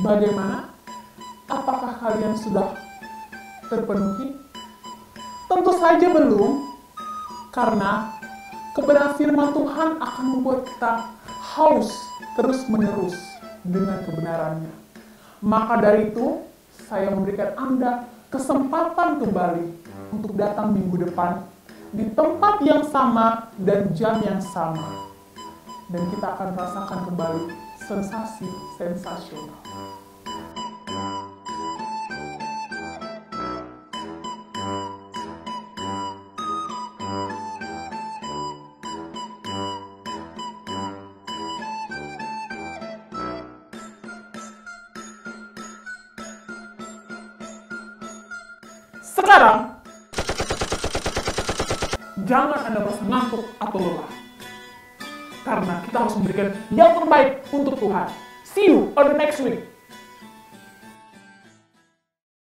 Bagaimana? Apakah kalian sudah terpenuhi? Tentu saja belum, karena kebenaran firman Tuhan akan membuat kita haus terus-menerus dengan kebenarannya. Maka dari itu, saya memberikan Anda kesempatan kembali untuk datang minggu depan di tempat yang sama dan jam yang sama. Dan kita akan rasakan kembali sensasi sensasional. Sekarang, jangan Anda merasa ngantuk atau lelah, karena kita harus memberikan yang terbaik untuk Tuhan. See you on the next week.